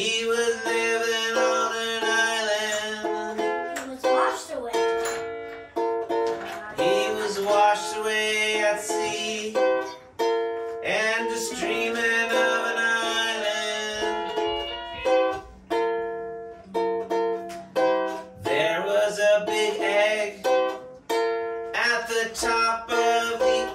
He was living on an island. He was washed away. He was washed away at sea, and just dreaming of an island. There was a big egg at the top of the island.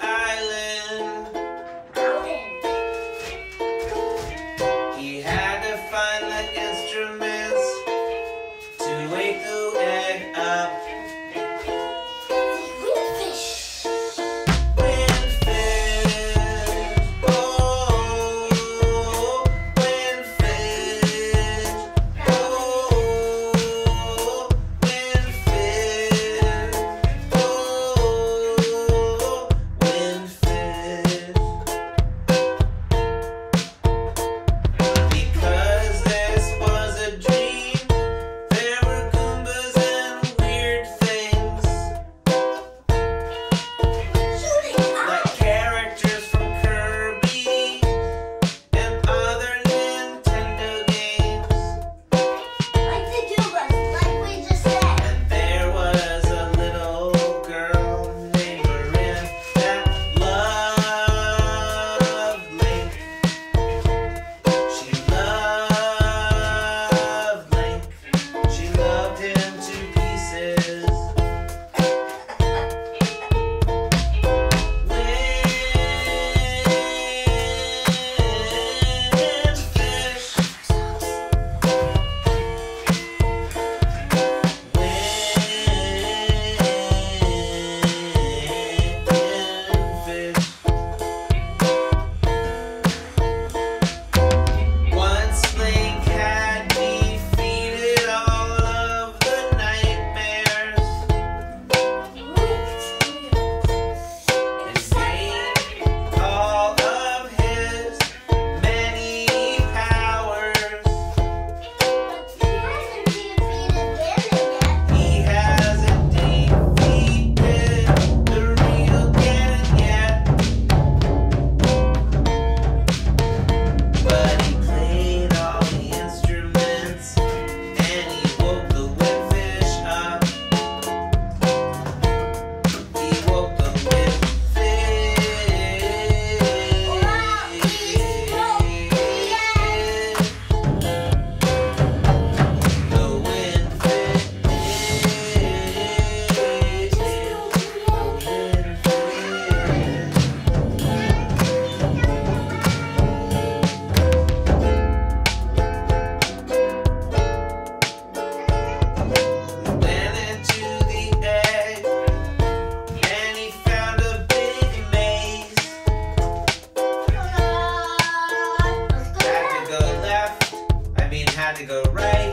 Had to go right.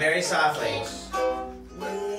Very softly.